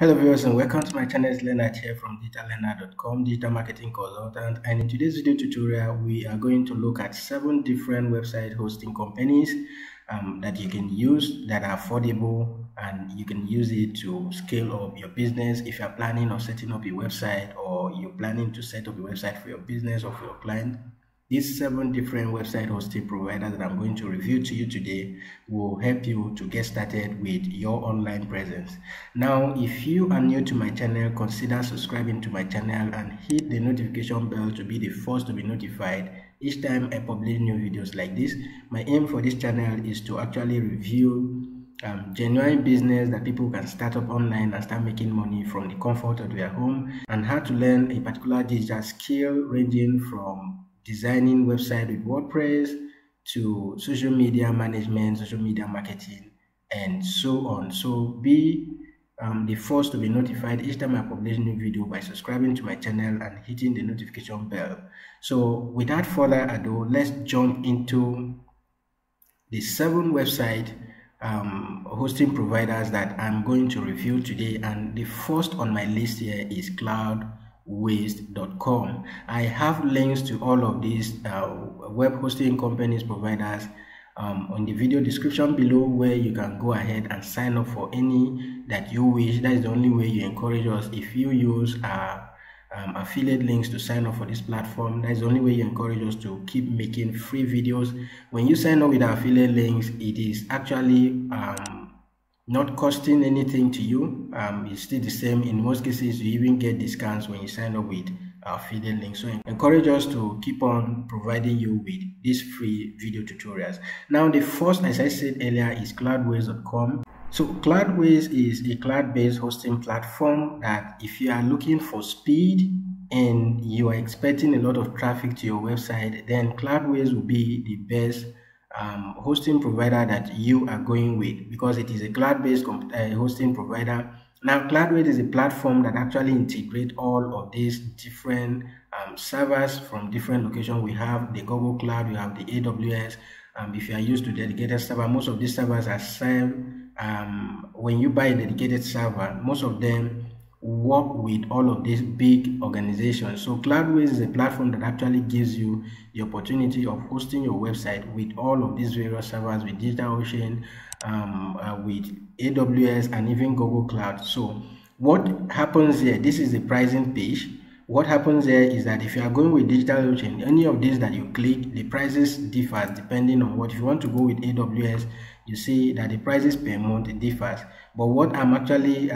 Hello viewers and welcome to my channel. It's Leonard here from DigitalLeonard.com, digital marketing consultant, and in today's video tutorial we are going to look at 7 different website hosting companies that you can use that are affordable, and you can use it to scale up your business if you're planning on setting up a website, or you're planning to set up a website for your business or for your client. These 7 different website hosting providers that I'm going to review to you today will help you to get started with your online presence. Now, if you are new to my channel, consider subscribing to my channel and hit the notification bell to be the first to be notified each time I publish new videos like this. My aim for this channel is to actually review genuine business that people can start up online and start making money from the comfort of their home, and how to learn a particular digital skill ranging from designing website with WordPress to social media management, social media marketing, and so on. So be the first to be notified each time I publish a new video by subscribing to my channel and hitting the notification bell. So without further ado, let's jump into the 7 website hosting providers that I'm going to review today. And the first on my list here is Cloudways.com. I have links to all of these web hosting companies providers on the video description below, where you can go ahead and sign up for any that you wish. That is the only way you encourage us. If you use affiliate links to sign up for this platform, that is the only way you encourage us to keep making free videos. When you sign up with our affiliate links, it is actually not costing anything to you. It's still the same. In most cases, you even get discounts when you sign up with our affiliate link. So encourage us to keep on providing you with these free video tutorials. Now, the first, as I said earlier, is Cloudways.com. So Cloudways is a cloud-based hosting platform that if you are looking for speed and you are expecting a lot of traffic to your website, then Cloudways will be the best hosting provider that you are going with, because it is a cloud-based hosting provider. Now, Cloudways is a platform that actually integrates all of these different servers from different locations. We have the Google Cloud, we have the AWS. If you are used to dedicated server, most of these servers are served. When you buy a dedicated server, most of them work with all of these big organizations. So Cloudways is a platform that actually gives you the opportunity of hosting your website with all of these various servers, with DigitalOcean, with AWS, and even Google Cloud. So what happens here, this is the pricing page. What happens here is that if you are going with DigitalOcean, any of these that you click, the prices differ depending on what. If you want to go with AWS, you see that the prices per month differs. But what I'm actually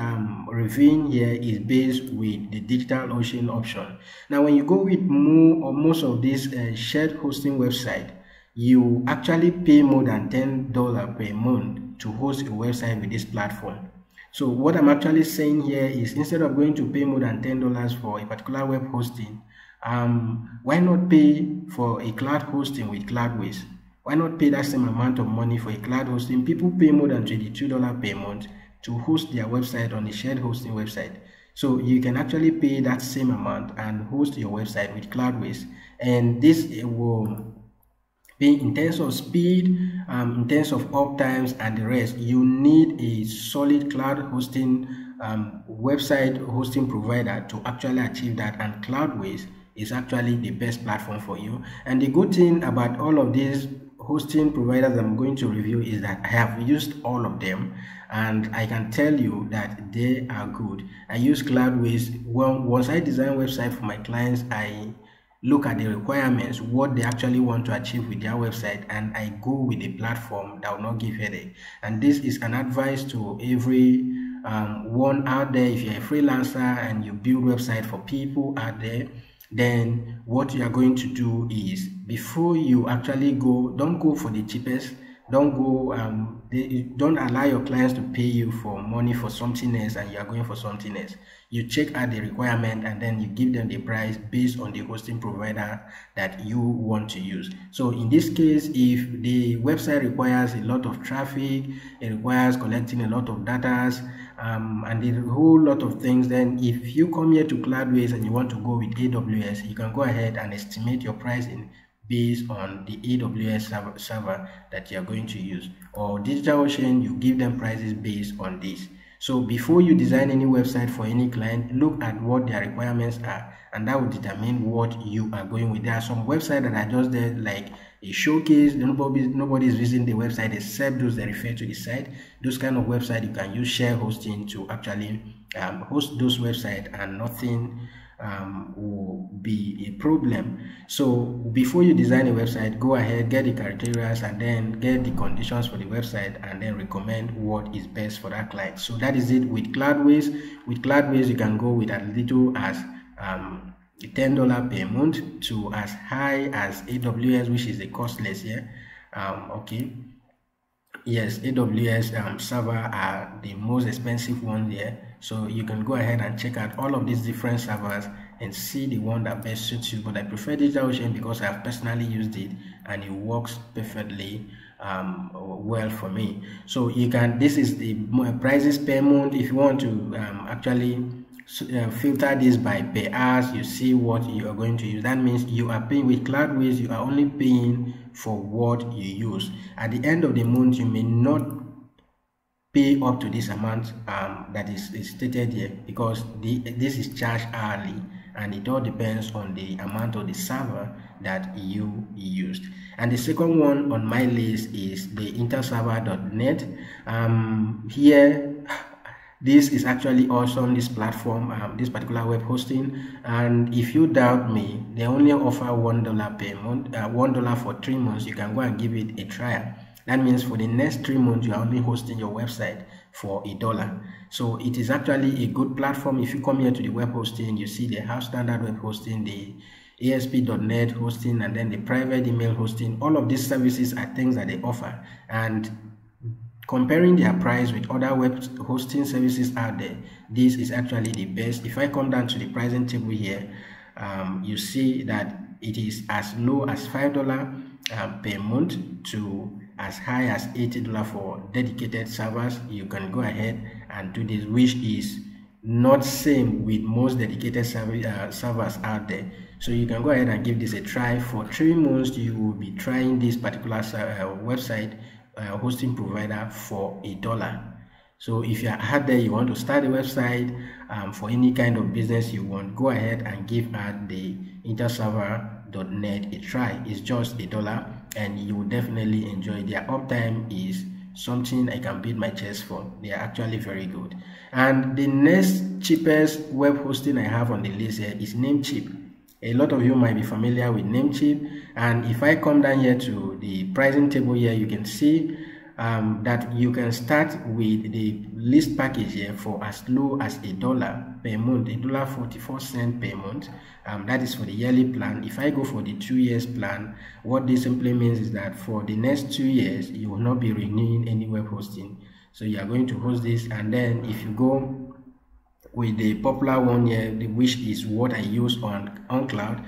reviewing here is based with the DigitalOcean option. Now, when you go with more or most of these shared hosting website, you actually pay more than $10 per month to host a website with this platform. So what I'm actually saying here is, instead of going to pay more than $10 for a particular web hosting, why not pay for a cloud hosting with Cloudways? Why not pay that same amount of money for a cloud hosting? People pay more than $22 per month to host their website on a shared hosting website. So you can actually pay that same amount and host your website with Cloudways. And this will be in terms of speed, in terms of uptimes and the rest. You need a solid cloud hosting website hosting provider to actually achieve that, and Cloudways is actually the best platform for you. And the good thing about all of these hosting providers I'm going to review is that I have used all of them, and I can tell you that they are good. I use Cloudways. Well, once I design a website for my clients, I look at the requirements, what they actually want to achieve with their website, and I go with a platform that will not give headache. And this is an advice to every one out there. If you're a freelancer and you build website for people out there, then what you are going to do is, before you actually go, don't go for the cheapest. Don't go, don't allow your clients to pay you for money for something else and you are going for something else. You check out the requirement and then you give them the price based on the hosting provider that you want to use. So in this case, if the website requires a lot of traffic, it requires collecting a lot of data, and a whole lot of things, then if you come here to Cloudways and you want to go with AWS, you can go ahead and estimate your pricing based on the AWS server that you are going to use, or DigitalOcean, you give them prices based on this. So before you design any website for any client, look at what their requirements are, and that will determine what you are going with. There are some websites that are just there like a showcase. Nobody is visiting the website except those that refer to the site. Those kind of website, you can use share hosting to actually host those websites, and nothing will be a problem. So before you design a website, go ahead, get the criteria, and then get the conditions for the website, and then recommend what is best for that client. So that is it with Cloudways. With Cloudways, you can go with as little as $10 per month to as high as AWS, which is the costless here. Yes, AWS server are the most expensive one there. So you can go ahead and check out all of these different servers and see the one that best suits you. But I prefer DigitalOcean because I have personally used it and it works perfectly well for me. So you can, this is the prices per month. If you want to actually filter this by per hours, you see what you are going to use. That means you are paying with Cloudways, you are only paying for what you use. At the end of the month, you may not pay up to this amount that is stated here, because this is charged hourly, and it all depends on the amount of the server that you used. And the second one on my list is the interserver.net. Here, this is actually awesome, this platform, this particular web hosting. And if you doubt me, they only offer $1 per month, $1 for 3 months. You can go and give it a trial. That means for the next 3 months, you are only hosting your website for $1. So it is actually a good platform. If you come here to the web hosting, you see the house standard web hosting, the ASP.NET hosting, and then the private email hosting. All of these services are things that they offer. And comparing their price with other web hosting services out there, this is actually the best. If I come down to the pricing table here, you see that it is as low as $5 per month to as high as $80 for dedicated servers. You can go ahead and do this, which is not same with most dedicated servers out there. So you can go ahead and give this a try. For 3 months, you will be trying this particular website hosting provider for $1. So if you are out there, you want to start a website for any kind of business you want, go ahead and give out the interserver.net a try. It's just $1, and you will definitely enjoy. Their uptime is something I can beat my chest for. They are actually very good. And the next cheapest web hosting I have on the list here is Namecheap. A lot of you might be familiar with Namecheap. And if I come down here to the pricing table here, you can see that you can start with the list package here for as low as $1 per month, $1.44 per month. That is for the yearly plan. If I go for the 2 years plan, what this simply means is that for the next 2 years, you will not be renewing any web hosting. So you are going to host this. And then if you go with the popular one here, which is what I use on cloud,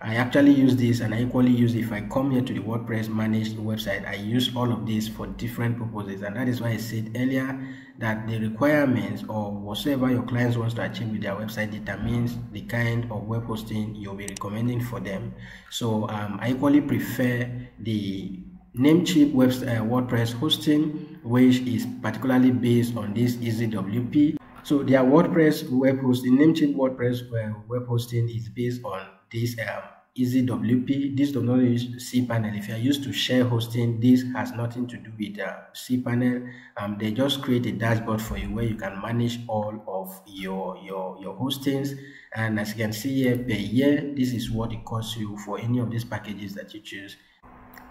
I actually use this, and I equally use, if I come here to the WordPress managed website, I use all of this for different purposes. And that is why I said earlier that the requirements or whatsoever your clients wants to achieve with their website determines the kind of web hosting you'll be recommending for them. So I equally prefer the Namecheap WordPress hosting, which is particularly based on this EZWP. So their WordPress web hosting, Namecheap WordPress web hosting, is based on this EZWP. This does not use cPanel. If you are used to share hosting, this has nothing to do with cPanel. They just create a dashboard for you where you can manage all of your hostings. And as you can see here, per year, this is what it costs you for any of these packages that you choose.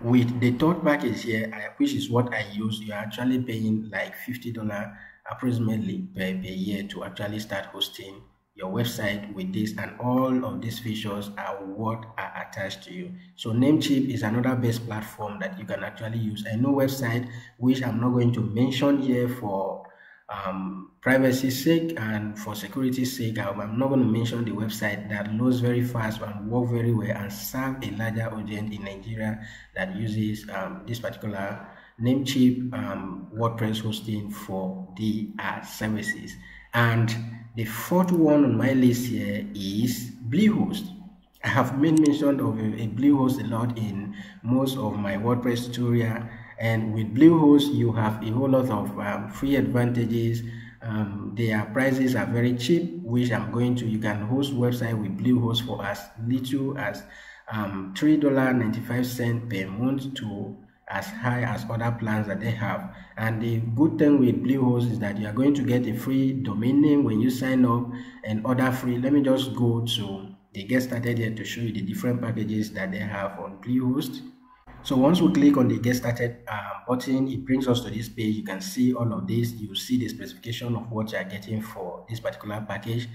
With the third package here, which is what I use, you are actually paying like $50 approximately per year to actually start hosting your website with this, and all of these features are what are attached to you. So Namecheap is another best platform that you can actually use. I know website which I'm not going to mention here for privacy's sake and for security's sake. I'm not going to mention the website that loads very fast and work very well and serve a larger audience in Nigeria that uses this particular Namecheap WordPress hosting for their services. And the fourth one on my list here is Bluehost. I have made mention of a Bluehost a lot in most of my WordPress tutorial. And with Bluehost, you have a whole lot of free advantages Their prices are very cheap, which I'm going to, you can host website with Bluehost for as little as $3.95 per month to as high as other plans that they have. And the good thing with Bluehost is that you are going to get a free domain name when you sign up and other free. Let me just go to the get started here to show you the different packages that they have on Bluehost. So once we click on the get started button, it brings us to this page. You can see all of this. You see the specification of what you are getting for this particular package.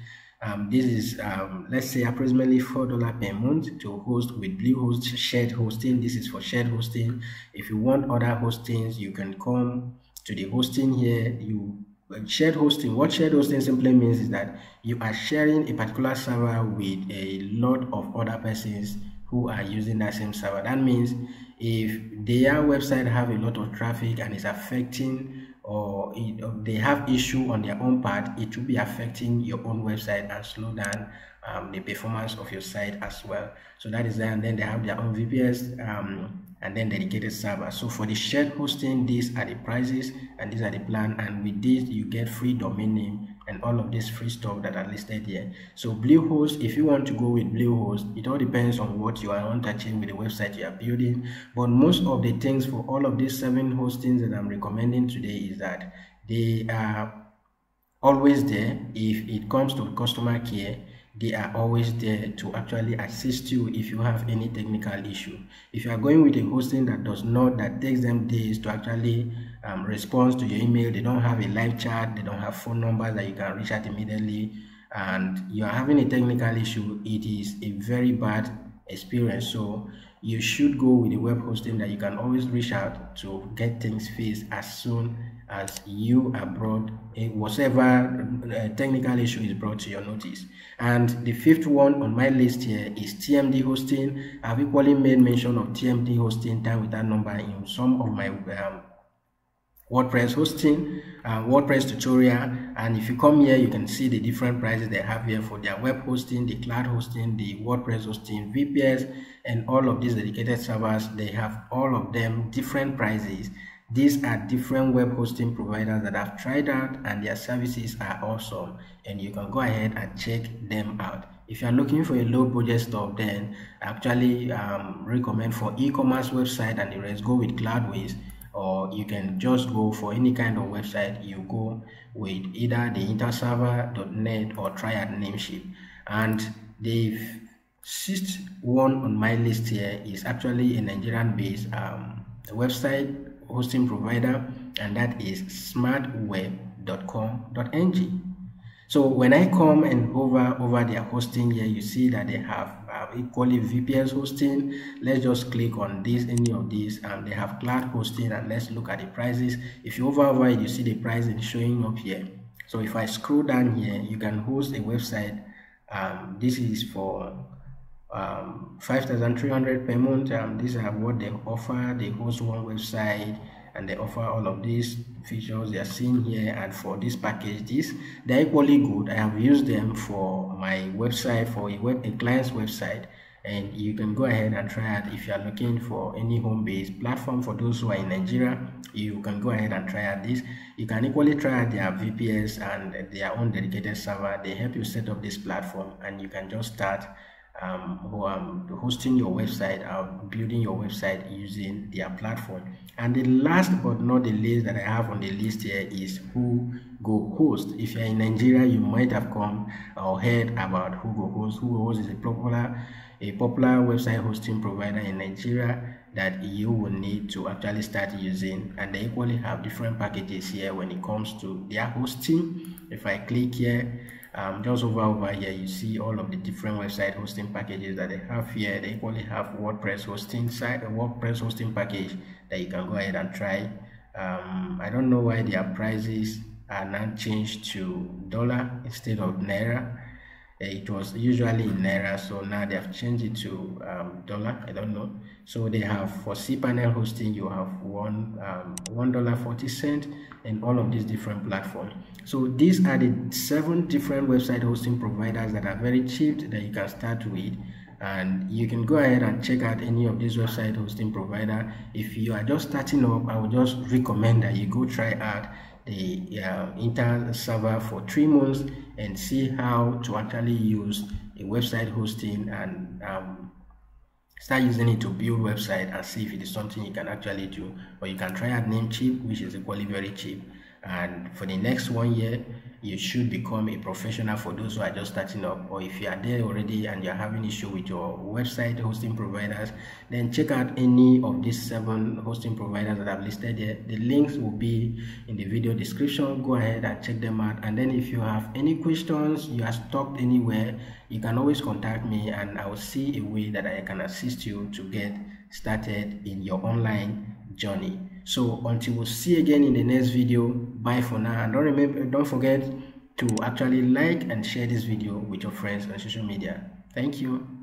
This is, let's say, approximately $4 per month to host with Bluehost shared hosting. This is for shared hosting. If you want other hostings, you can come to the hosting here. Shared hosting. What shared hosting simply means is that you are sharing a particular server with a lot of other persons who are using that same server. That means if their website have a lot of traffic and is affecting, or they have issue on their own part, it will be affecting your own website and slow down the performance of your site as well. So that is that. And then they have their own VPS and then dedicated server. So for the shared hosting, these are the prices and these are the plan, and with this you get free domain name and all of this free stuff that are listed here. So Bluehost, if you want to go with Bluehost, it all depends on what you are touching with the website you are building. But most of the things for all of these 7 hostings that I'm recommending today is that they are always there. If it comes to customer care, they are always there to actually assist you if you have any technical issue. If you are going with a hosting that takes them days to actually respond to your email, they don't have a live chat, they don't have phone numbers that you can reach out immediately, and you are having a technical issue, it is a very bad experience. So you should go with a web hosting that you can always reach out to get things fixed as soon as you are brought whatever technical issue is brought to your notice. And the 5th one on my list here is TMD hosting. I've equally made mention of TMD hosting, time without number, in some of my WordPress hosting, WordPress tutorial. And if you come here, you can see the different prices they have here for their web hosting, the cloud hosting, the WordPress hosting, VPS, and all of these dedicated servers. They have all of them different prices. These are different web hosting providers that I've tried out, and their services are awesome, and you can go ahead and check them out. If you're looking for a low budget stuff, then I actually recommend for e-commerce website and the rest, go with Cloudways. Or you can just go for any kind of website, you go with either the interserver.net or try at Namecheap. And the 6th one on my list here is actually a Nigerian-based website hosting provider, and that is smartweb.com.ng. So when I come and hover over their hosting here, you see that they have equally VPS hosting. Let's just click on this, any of these, and they have cloud hosting, and let's look at the prices. If you hover over it, you see the pricing showing up here. So if I scroll down here, you can host a website. This is for 5,300 per month. These are what they offer. They host one website, and they offer all of these features they are seeing here. And for this package, they're equally good. I have used them for my website, for a client's website, and you can go ahead and try it. If you are looking for any home-based platform for those who are in Nigeria, you can go ahead and try out this. You can equally try out their VPS and their own dedicated server. They help you set up this platform, and you can just start hosting your website or building your website using their platform. And the last but not the least that I have on the list here is Whogohost. If you're in Nigeria, you might have come or heard about Whogohost. Whogohost is a popular website hosting provider in Nigeria that you will need to actually start using, and they equally have different packages here when it comes to their hosting. If I click here, just over here, you see all of the different website hosting packages that they have here. They equally have WordPress hosting site, a WordPress hosting package that you can go ahead and try. I don't know why their prices are now changed to dollar instead of naira. It was usually in naira, so now they have changed it to dollar. I don't know. So they have, for cPanel hosting, you have $1.40, and all of these different platforms. So these are the 7 different website hosting providers that are very cheap that you can start with, and you can go ahead and check out any of these website hosting provider. If you are just starting up, I would just recommend that you go try out the internet server for 3 months and see how to actually use a website hosting and start using it to build website and see if it is something you can actually do. Or you can try out Namecheap, which is equally very cheap. And for the next 1 year, you should become a professional for those who are just starting up. Or if you are there already and you're having issue with your website hosting providers, then check out any of these 7 hosting providers that I've listed here. The links will be in the video description. Go ahead and check them out. And then if you have any questions, you are stuck anywhere, you can always contact me and I will see a way that I can assist you to get started in your online journey. So until we'll see again in the next video, bye for now. And don't forget to actually like and share this video with your friends on social media. Thank you.